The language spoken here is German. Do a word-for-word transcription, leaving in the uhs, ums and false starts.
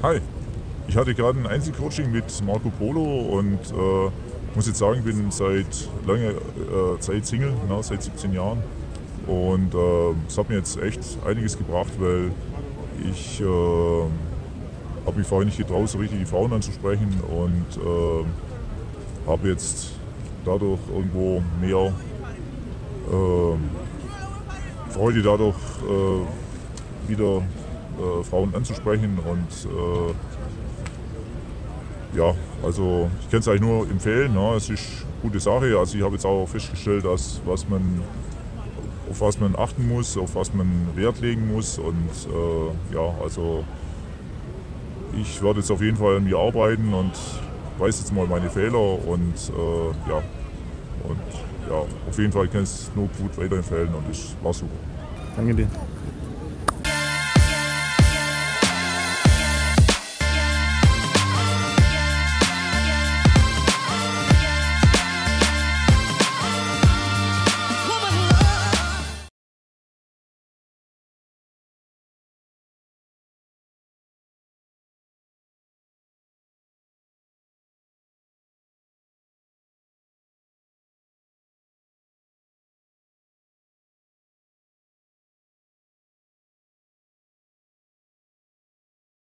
Hi, ich hatte gerade ein Einzelcoaching mit Marco Polo und äh, muss jetzt sagen, ich bin seit langer äh, Zeit Single, na, seit siebzehn Jahren. Und es äh, hat mir jetzt echt einiges gebracht, weil ich äh, habe mich vorher nicht getraut, so richtig die Frauen anzusprechen und äh, habe jetzt dadurch irgendwo mehr äh, Freude dadurch äh, wieder äh, Frauen anzusprechen und äh, ja, also ich kann es eigentlich nur empfehlen, ne? Es ist eine gute Sache. Also ich habe jetzt auch festgestellt, dass was man, auf was man achten muss, auf was man Wert legen muss. Und äh, ja, also ich werde jetzt auf jeden Fall an mir arbeiten und weiß jetzt mal meine Fehler und äh, ja, und ja, auf jeden Fall kann ich es nur gut weiterempfehlen und es war super. Danke dir.